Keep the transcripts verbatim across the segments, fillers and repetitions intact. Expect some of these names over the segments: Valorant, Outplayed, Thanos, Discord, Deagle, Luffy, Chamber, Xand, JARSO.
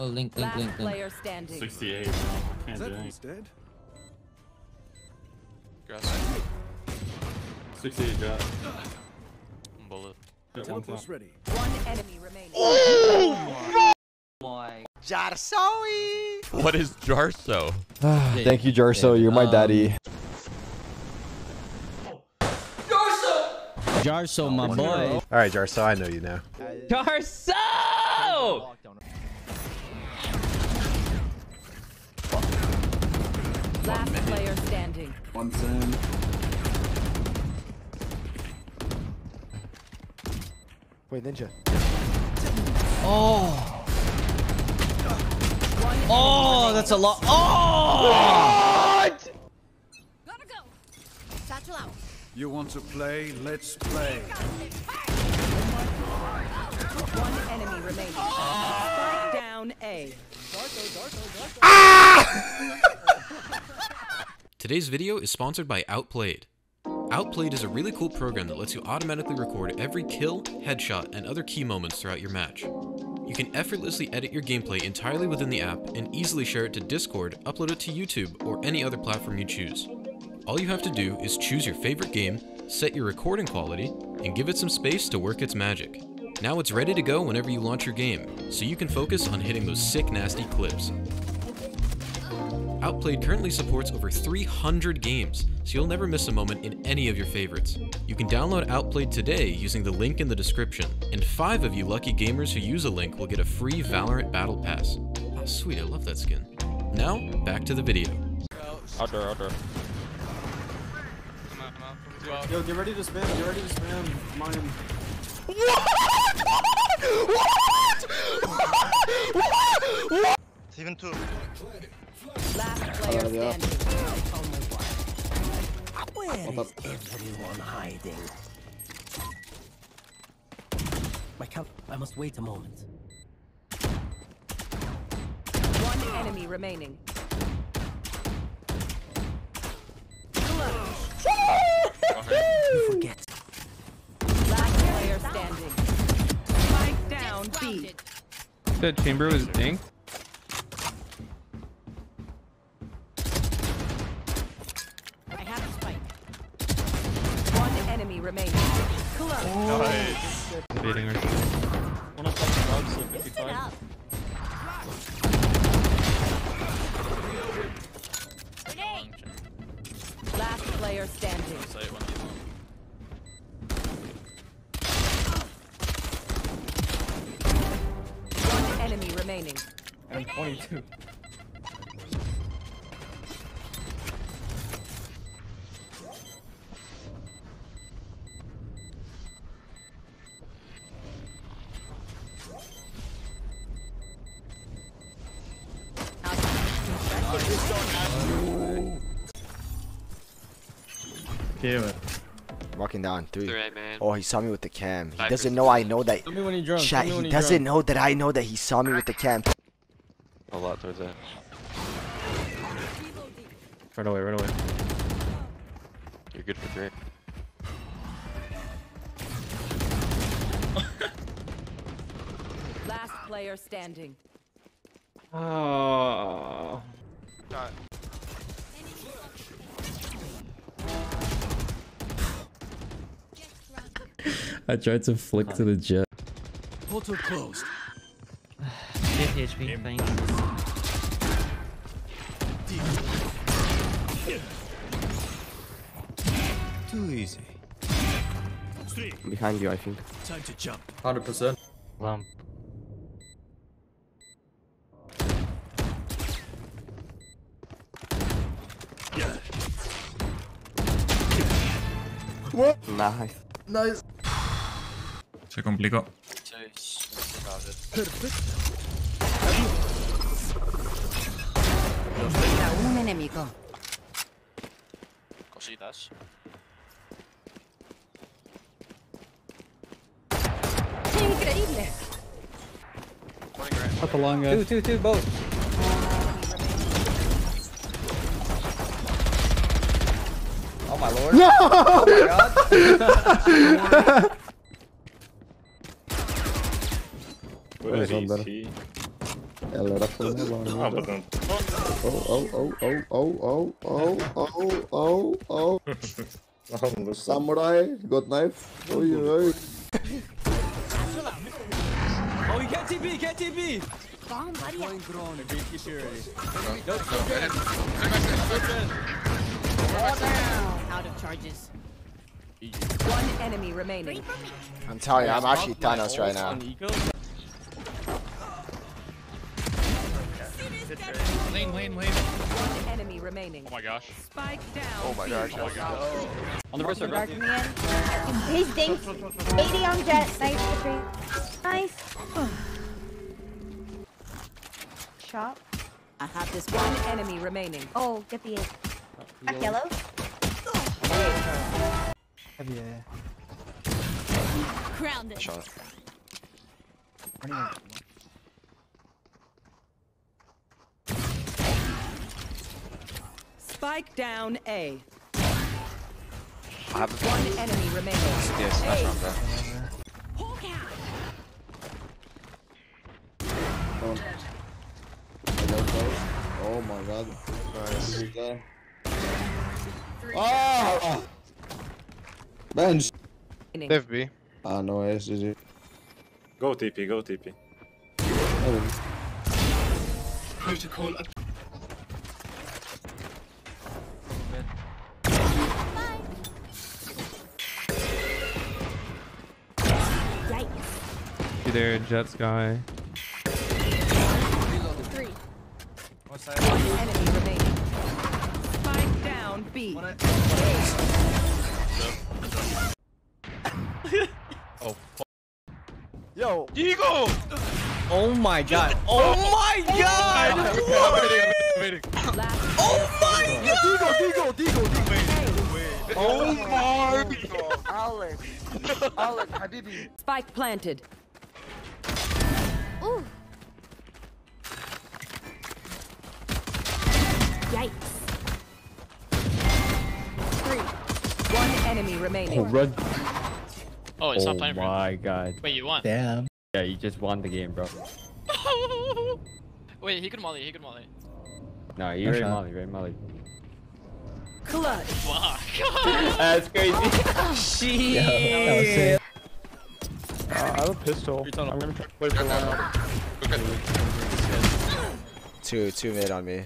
Oh, link, link, link, link. sixty-eight. Can't do anything. sixty-eight got. Bullet. One enemy remaining. Oh my. JARSO-y. What is JARSO? Thank you, JARSO. You're my daddy. JARSO, my boy. All right, JARSO, I know you now. JARSO! Last player standing. One soon. Wait, ninja. Oh. Oh, that's a lot. Oh! What? Gotta go. Satchel out. You want to play? Let's play. One enemy remaining. Strike down A. Ah! Today's video is sponsored by Outplayed. Outplayed is a really cool program that lets you automatically record every kill, headshot, and other key moments throughout your match. You can effortlessly edit your gameplay entirely within the app and easily share it to Discord, upload it to YouTube, or any other platform you choose. All you have to do is choose your favorite game, set your recording quality, and give it some space to work its magic. Now it's ready to go whenever you launch your game, so you can focus on hitting those sick, nasty clips. Outplayed currently supports over three hundred games, so you'll never miss a moment in any of your favorites. You can download Outplayed today using the link in the description, and five of you lucky gamers who use a link will get a free Valorant Battle Pass. Oh sweet, I love that skin. Now, back to the video. Outdoor, outdoor. Yo, get ready to spam, get ready to spam mine. What? What? What? What? It's even two. Last player standing. Yeah. Where is everyone hiding? My count, I must wait a moment. One enemy remaining. Forget. Last player standing. Spike down B. That chamber was dinged. I have a spike. One enemy remaining. Close. Nice. Baiting her. One of the fifty-five. Last player standing. Enemy remaining. And twenty-two. Damn it. Walking down three. Right, man. Oh, he saw me with the cam. He doesn't know I know that. Tell me when he drunk. Chat, Tell me when he, he doesn't drunk. know that I know that he saw me with the cam. A lot towards that. Run away, run away. You're good for three. Last player standing. Oh. God. I tried to flick to the jet. Portal closed. fifty H P, thanks. Too easy. I'm behind you, I think. Time to jump. one hundred percent. Lump. Yeah. What? Nice. Nice. Se complicó. Perfecto. Un enemigo. Cositas. Increíble. Up a long two, two, two, both. Oh my lord. No! Oh my god. Where is he? Ela era famosa. Oh, oh, oh, oh, oh, oh, oh, oh, oh, oh. Samurai, got knife. Oi, oi. Oh, you get T P, get T P. Bomb, buddy. Out of charges. One enemy remaining. I'm telling you, I'm actually Thanos right now. Lane, lane, lane. One enemy remaining. Oh my gosh. Spike down. Oh my gosh. Oh my gosh. On the first server. He's dinked. eighty on jet. Nice retreat. Nice. Shot. I have this one enemy remaining. Oh, get the eight. Back yellow. Oh. Yeah. Crowned it. Shot. Spike down A. I have a one enemy remaining. Yes, that's not bad. Oh. Oh my god. Nice. Oh! Bench! Left B. Ah no, it's G G. Go T P, go T P. Protocol. There, Jets guy. Three. What's that? One enemy remaining. Spike down B. What I... Oh. Yo. Deagle. Oh my god. Oh my god. Oh my god. Deagle, Deagle, Deagle, Deagle. Oh my god. Alex. Alex, Habibi. Spike planted. Ooh. Yikes. Three. One enemy remaining. Oh, run. Oh, it's oh not playing for me. Oh my god. Wait, you won. Damn. Yeah, you just won the game, bro. Wait, he could molly, he could molly. No, you already molly, right? Molly. Clutch. Fuck. That's crazy. Shit. Yeah, that was sick. I have a pistol. I'm gonna try to play for one out. Two, two mid on me.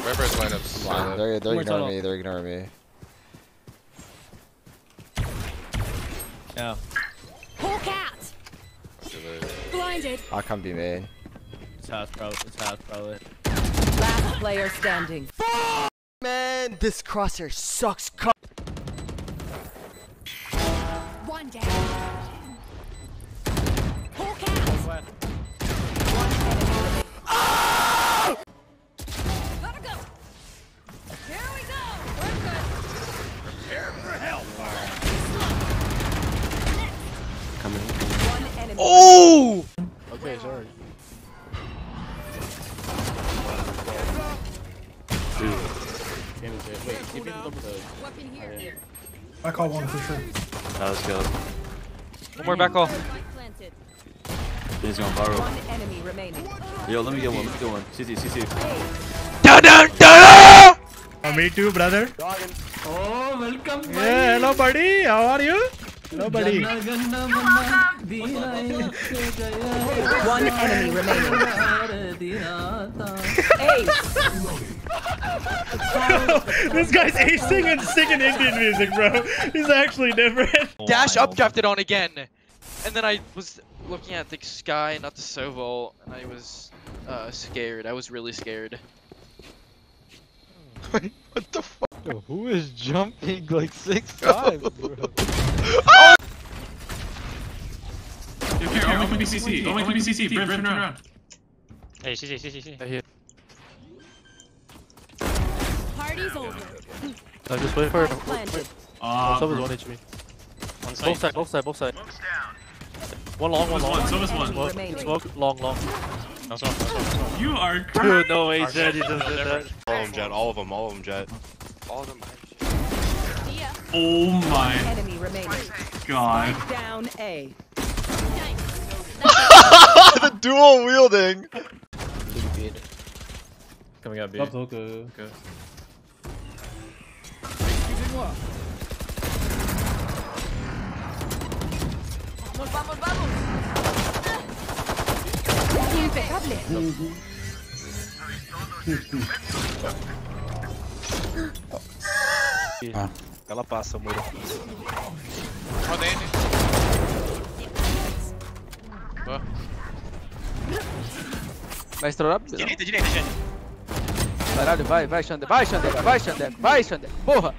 Whoever's lineups. Wow, they're, they're ignoring me, they're ignoring me. Yeah. Hawk out! Blinded! I'll come be mid. It's house probably, it's house probably. Last player standing. Fuck! Man, this crosshair sucks. One down. Oh! Okay, sorry. Dude. Wait, keep it up though. Back all one for sure. That was good. One more back all. He's going viral. One enemy remaining. Yo, let me get one, let me get one. C C, C C. Down, down, down! Oh, me too, brother. Oh, welcome, buddy. Yeah, hello, buddy. How are you? Nobody. One enemy remaining. This guy's acing and singing Indian music, bro. He's actually different. Dash up drafted on again. And then I was looking at the sky, not the Sovol, and I was uh, scared. I was really scared. Wait, what the fuck? Yo, who is jumping like six times, bro? Oh! Here, here, here, open B C C. Open B C C. Brim, turn around. Hey, C C, C C, C C. Party's over. I just wait for it. Ah, someone's one H P. One side, both side, both side, both side. One long, one long. Someone's one. Smoke, long, long. No, smoke, smoke, smoke. You are crazy. No way, Jet. He doesn't do that. All of them, Jet. All of them, all of them, Jet. All of them. Oh my enemy remaining. God. Down A. The dual wielding. Coming up, B. Okay. Okay. Vamos, vamos, vamos. Impecable. Ah. Ela passa, amor. Roda ele. Ó. Vai estourar? Direita, direita, Xande. Caralho, vai, vai, Xande. Vai, Xande. Vai, Xande. Vai, Xande. Porra.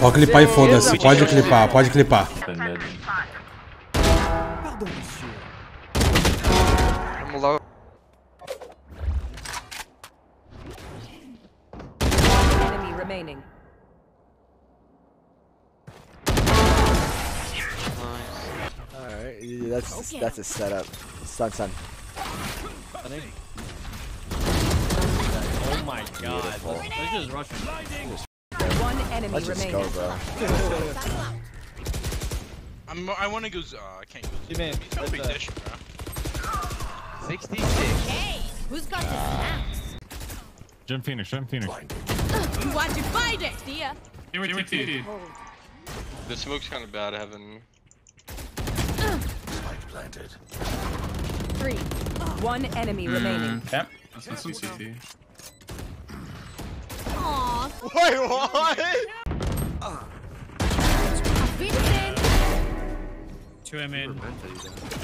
Pode clipar e foda-se. Pode clipar, pode clipar. Vamos lá. Alright, that's that's a setup. Stun, stun. Oh my god. This is rushing. One enemy Let's just remaining. Go, bro. I'm, I want to go. Uh, I can't go. Man, no big dish, bro. sixty-six. Hey, who's got uh, this axe? Jim Phoenix. Jim Phoenix. You want to find it, dear? Give me T D. The smoke's kind of bad, Evan. Uh, Spike planted. Three. One enemy mm, remaining. Yep. That's yeah, some C T. Wait, what? Uh. Two M in. J A R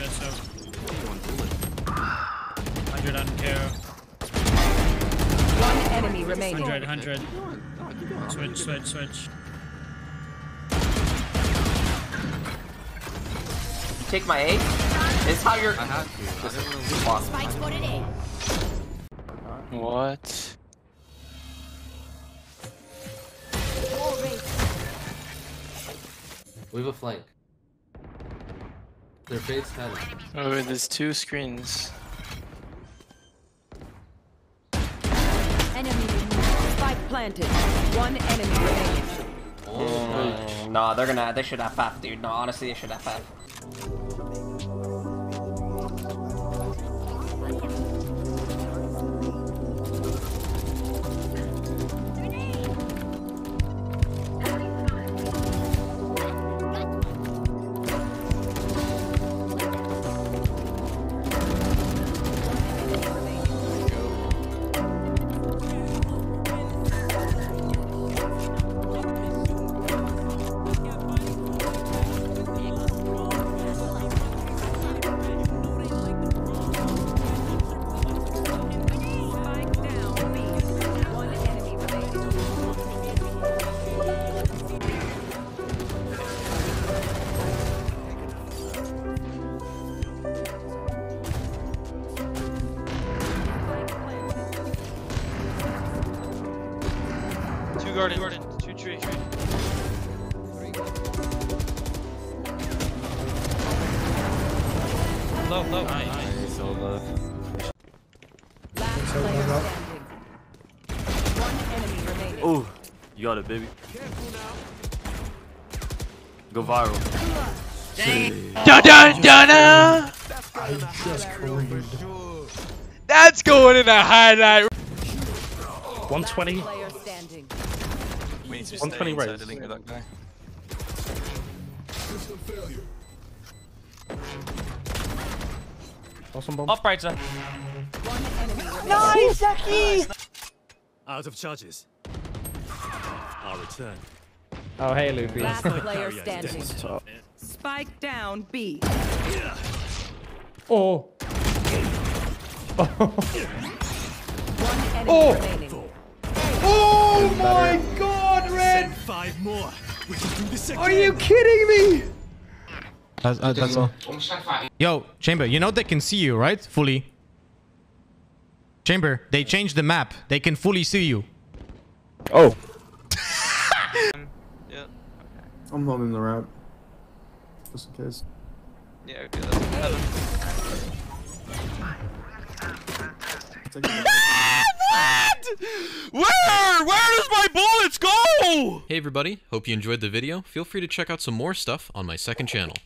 S O. one hundred on K O. One enemy remaining. one hundred, one hundred. Switch, switch, switch. You take my A? It's how you're. I have to. What? We have a flank. Their fade's Thanos. Oh, wait, there's two screens. Enemy spike planted. One enemy remaining. Oh. Oh. Nah, they're gonna. They should F F, dude. No, honestly, they should F F. Garden, garden, two tree, tree. Low, low. Nice. Nice. So low. Last player standing. One enemy remaining. Oh, you got it, baby. Go viral. Dang. Dun, dun, dun, dun. I just screamed. That's going in a highlight. one twenty. one twenty right. Inside, I didn't hear that guy. Awesome bomb. Up right, sir. Nice, Zaki! Out of charges. I'll return. Oh, hey, Luffy. Last player standing. Spike down, B. Oh. Oh. One enemy oh. remaining. Oh my god! Five more. We can do this again. Are you kidding me? That's, uh, that's all. Yo, Chamber, you know they can see you, right? Fully. Chamber, they changed the map. They can fully see you. Oh. um, yeah. I'm holding the route. Just in case. Yeah, okay, that's better. Where? Where does my bullets go? Hey everybody, hope you enjoyed the video. Feel free to check out some more stuff on my second channel.